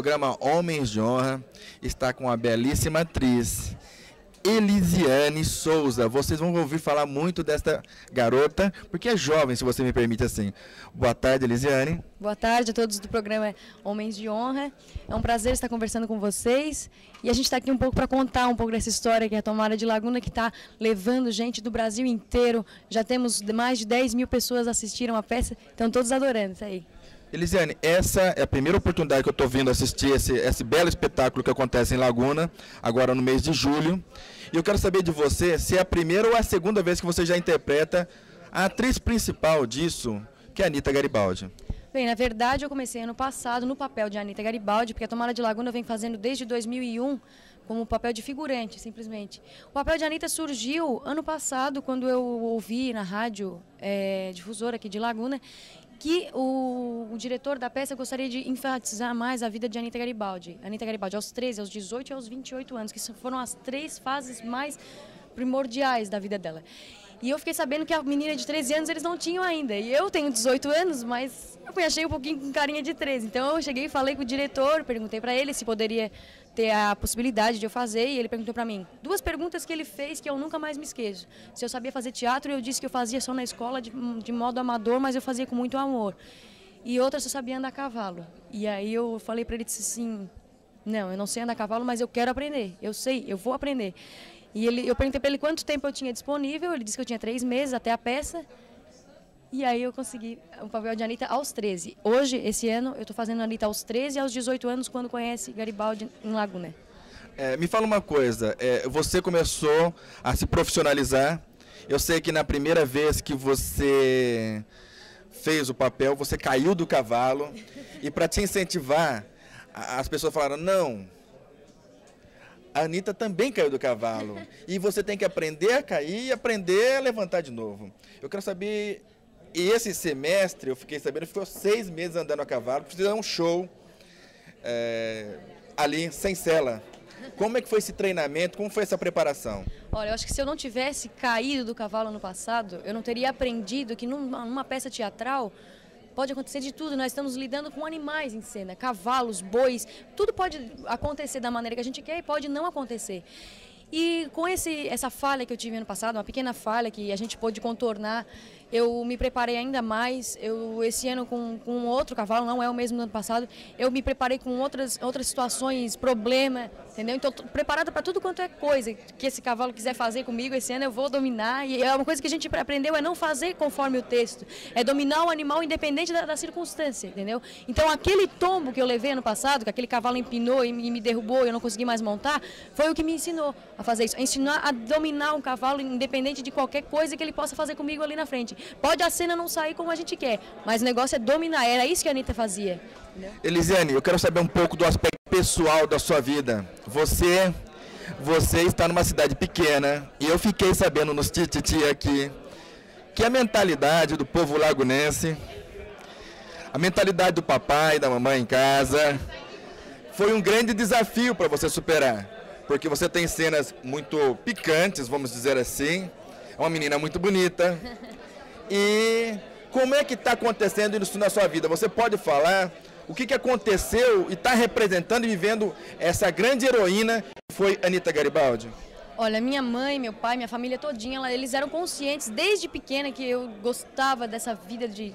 programa Homens de Honra está com a belíssima atriz Eliziane Souza. Vocês vão ouvir falar muito desta garota, porque é jovem, se você me permite assim. Boa tarde, Eliziane. Boa tarde a todos do programa Homens de Honra. É um prazer estar conversando com vocês. E a gente está aqui um pouco para contar um pouco dessa história que é a Tomada de Laguna, que está levando gente do Brasil inteiro. Já temos mais de 10 mil pessoas assistiram a peça, estão todos adorando isso aí. Eliziane, essa é a primeira oportunidade que eu estou vindo assistir esse belo espetáculo que acontece em Laguna, agora no mês de julho. E eu quero saber de você se é a primeira ou a segunda vez que você já interpreta a atriz principal disso, que é a Anita Garibaldi. Bem, na verdade eu comecei ano passado no papel de Anita Garibaldi, porque a Tomada de Laguna vem fazendo desde 2001 como papel de figurante, simplesmente. O papel de Anita surgiu ano passado, quando eu ouvi na rádio difusora aqui de Laguna, que o diretor da peça gostaria de enfatizar mais a vida de Anita Garibaldi. Anita Garibaldi, aos 13, aos 18 e aos 28 anos, que foram as três fases mais primordiais da vida dela. E eu fiquei sabendo que a menina de 13 anos eles não tinham ainda. E eu tenho 18 anos, mas eu me achei um pouquinho com carinha de 13. Então eu cheguei e falei com o diretor, perguntei para ele se poderia ter a possibilidade de eu fazer. E ele perguntou para mim duas perguntas que ele fez que eu nunca mais me esqueço. Se eu sabia fazer teatro, eu disse que eu fazia só na escola de modo amador, mas eu fazia com muito amor. E outra, se eu sabia andar a cavalo. E aí eu falei para ele, disse assim, não, eu não sei andar a cavalo, mas eu quero aprender. Eu sei, eu vou aprender. E eu perguntei para ele quanto tempo eu tinha disponível, ele disse que eu tinha 3 meses até a peça. E aí eu consegui o papel de Anita aos 13. Hoje, esse ano, eu estou fazendo Anita aos 13 e aos 18 anos, quando conhece Garibaldi em Laguna. Me fala uma coisa, você começou a se profissionalizar. Eu sei que na primeira vez que você fez o papel, você caiu do cavalo. E para te incentivar, as pessoas falaram, não... A Anita também caiu do cavalo. E você tem que aprender a cair e aprender a levantar de novo. Eu quero saber, esse semestre, eu fiquei sabendo, ficou 6 meses andando a cavalo, precisou dar um show ali, sem cela. Como é que foi esse treinamento? Como foi essa preparação? Olha, eu acho que se eu não tivesse caído do cavalo no passado, eu não teria aprendido que numa peça teatral... Pode acontecer de tudo, nós estamos lidando com animais em cena, cavalos, bois, tudo pode acontecer da maneira que a gente quer e pode não acontecer. E com essa falha que eu tive ano passado, uma pequena falha que a gente pôde contornar, eu me preparei ainda mais. Esse ano com outro cavalo, não é o mesmo do ano passado, eu me preparei com outras situações, problema, entendeu? Então, tô preparada para tudo quanto é coisa que esse cavalo quiser fazer comigo esse ano, eu vou dominar. E é uma coisa que a gente aprendeu, é não fazer conforme o texto, é dominar o animal independente da circunstância, entendeu? Então, aquele tombo que eu levei ano passado, que aquele cavalo empinou e me derrubou e eu não consegui mais montar, foi o que me ensinou a fazer isso, a ensinar a dominar um cavalo independente de qualquer coisa que ele possa fazer comigo ali na frente. Pode a cena não sair como a gente quer, mas o negócio é dominar, era isso que a Anita fazia. Eliziane, eu quero saber um pouco do aspecto pessoal da sua vida. Você está numa cidade pequena e eu fiquei sabendo nos tititi aqui que a mentalidade do povo lagunense, a mentalidade do papai e da mamãe em casa, foi um grande desafio para você superar. Porque você tem cenas muito picantes, vamos dizer assim. É uma menina muito bonita. E como é que está acontecendo isso na sua vida? Você pode falar o que aconteceu e está representando e vivendo essa grande heroína que foi Anita Garibaldi? Olha, minha mãe, meu pai, minha família todinha, eles eram conscientes desde pequena que eu gostava dessa vida de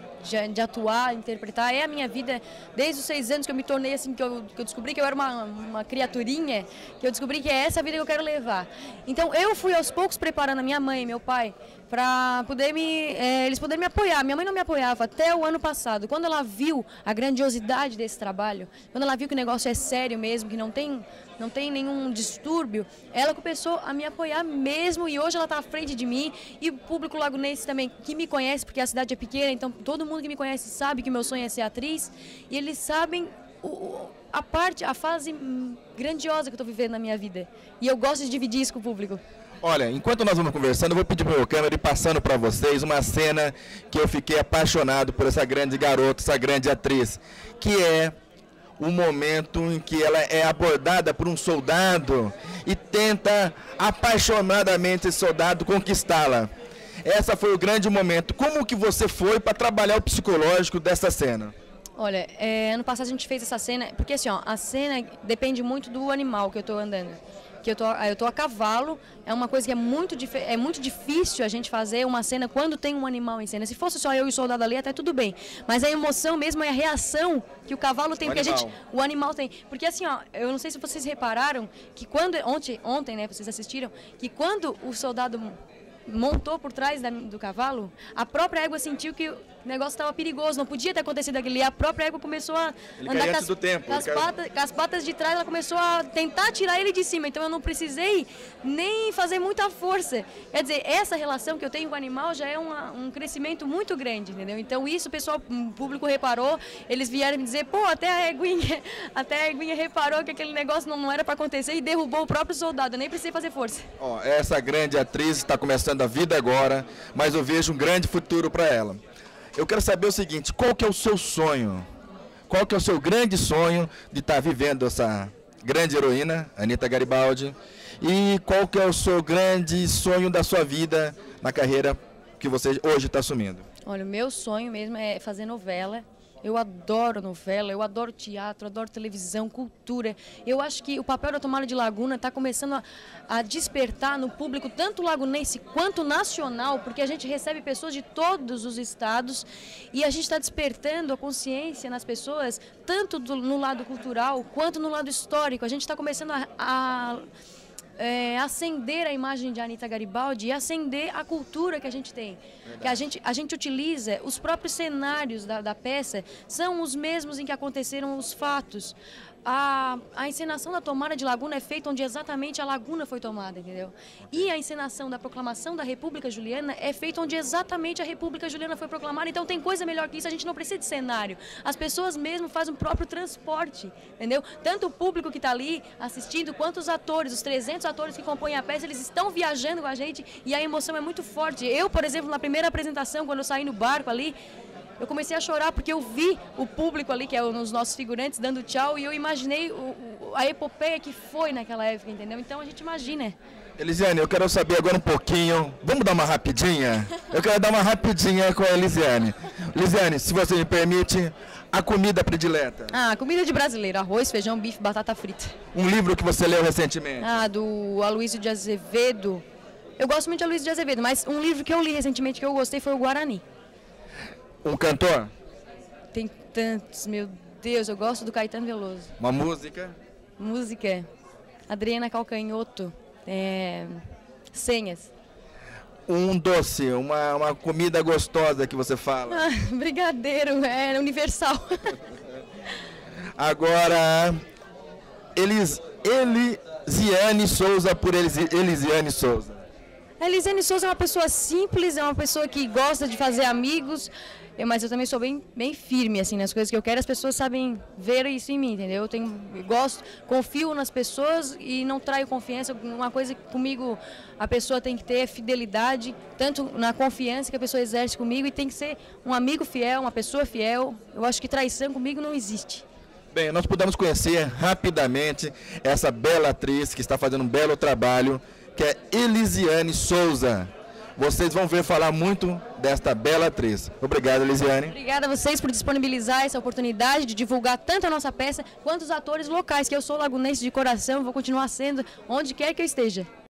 atuar, interpretar. É a minha vida desde os 6 anos que eu me tornei assim, que eu descobri que eu era uma criaturinha, que eu descobri que é essa vida que eu quero levar. Então eu fui aos poucos preparando a minha mãe e meu pai para poder eles poderem me apoiar. Minha mãe não me apoiava até o ano passado. Quando ela viu a grandiosidade desse trabalho, quando ela viu que o negócio é sério mesmo, que não tem nenhum distúrbio, ela começou a me apoiar mesmo e hoje ela está à frente de mim e o público lagunense também, que me conhece, porque a cidade é pequena, então todo mundo que me conhece sabe que meu sonho é ser atriz e eles sabem a fase grandiosa que eu estou vivendo na minha vida. E eu gosto de dividir isso com o público. Olha, enquanto nós vamos conversando, eu vou pedir para o meu câmera ir passando para vocês uma cena que eu fiquei apaixonado por essa grande garota, essa grande atriz, que é o momento em que ela é abordada por um soldado e tenta apaixonadamente esse soldado conquistá-la. Essa foi o grande momento. Como que você foi para trabalhar o psicológico dessa cena? Olha, ano passado a gente fez essa cena, porque assim, ó, a cena depende muito do animal que eu tô andando. Que eu tô a cavalo, é uma coisa que é muito difícil a gente fazer uma cena quando tem um animal em cena. Se fosse só eu e o soldado ali, até tudo bem. Mas a emoção mesmo é a reação que o cavalo tem, o animal tem. Porque assim, ó, eu não sei se vocês repararam que quando, ontem, né, vocês assistiram, que quando o soldado montou por trás do cavalo, a própria égua sentiu que o negócio estava perigoso, não podia ter acontecido aquilo. E a própria égua começou a andar com as patas de trás, ela começou a tentar tirar ele de cima. Então eu não precisei nem fazer muita força. Quer dizer, essa relação que eu tenho com o animal já é um crescimento muito grande, entendeu? Então isso, o pessoal, o público reparou, eles vieram me dizer, pô, até a eguinha reparou que aquele negócio não era para acontecer e derrubou o próprio soldado, eu nem precisei fazer força. Ó, essa grande atriz está começando da vida agora, mas eu vejo um grande futuro para ela. Eu quero saber o seguinte, qual que é o seu sonho? Qual que é o seu grande sonho de estar vivendo essa grande heroína, Anita Garibaldi? E qual que é o seu grande sonho da sua vida na carreira que você hoje está assumindo? Olha, o meu sonho mesmo é fazer novela. Eu adoro novela, eu adoro teatro, adoro televisão, cultura. Eu acho que o papel da Tomada de Laguna está começando a despertar no público, tanto lagunense quanto nacional, porque a gente recebe pessoas de todos os estados e a gente está despertando a consciência nas pessoas, tanto no lado cultural quanto no lado histórico. A gente está começando acender a imagem de Anita Garibaldi e acender a cultura que a gente tem. Verdade. Que a gente utiliza, os próprios cenários da peça são os mesmos em que aconteceram os fatos. A encenação da Tomada de Laguna é feita onde exatamente a Laguna foi tomada, entendeu? E a encenação da proclamação da República Juliana é feita onde exatamente a República Juliana foi proclamada. Então tem coisa melhor que isso, a gente não precisa de cenário. As pessoas mesmo fazem o próprio transporte, entendeu? Tanto o público que está ali assistindo, quanto os atores, os 300 atores que compõem a peça, eles estão viajando com a gente e a emoção é muito forte. Eu, por exemplo, na primeira apresentação, quando eu saí no barco ali, eu comecei a chorar porque eu vi o público ali, que é os nossos figurantes, dando tchau, e eu imaginei a epopeia que foi naquela época, entendeu? Então a gente imagina. Eliziane, eu quero saber agora um pouquinho, vamos dar uma rapidinha? Eu quero dar uma rapidinha com a Eliziane. Eliziane, se você me permite, a comida predileta. Ah, comida de brasileiro, arroz, feijão, bife, batata frita. Um livro que você leu recentemente? Ah, do Aluísio de Azevedo. Eu gosto muito de Aluísio de Azevedo, mas um livro que eu li recentemente que eu gostei foi o Guarani. Um cantor? Tem tantos, meu Deus, eu gosto do Caetano Veloso. Uma música? Música. Adriana Calcanhoto. Senhas. Um doce, uma comida gostosa que você fala. Ah, brigadeiro, é universal. Agora, Eliziane Souza por Eliziane Souza. A Eliziane Souza é uma pessoa simples, é uma pessoa que gosta de fazer amigos, mas eu também sou bem firme, assim, nas coisas que eu quero, as pessoas sabem ver isso em mim, entendeu? Eu confio nas pessoas e não traio confiança. Uma coisa que comigo a pessoa tem que ter é fidelidade, tanto na confiança que a pessoa exerce comigo, e tem que ser um amigo fiel, uma pessoa fiel. Eu acho que traição comigo não existe. Bem, nós pudemos conhecer rapidamente essa bela atriz que está fazendo um belo trabalho, que é Eliziane Souza. Vocês vão ver falar muito desta bela atriz. Obrigado, Eliziane. Obrigada a vocês por disponibilizar essa oportunidade de divulgar tanto a nossa peça quanto os atores locais, que eu sou lagunense de coração, vou continuar sendo onde quer que eu esteja.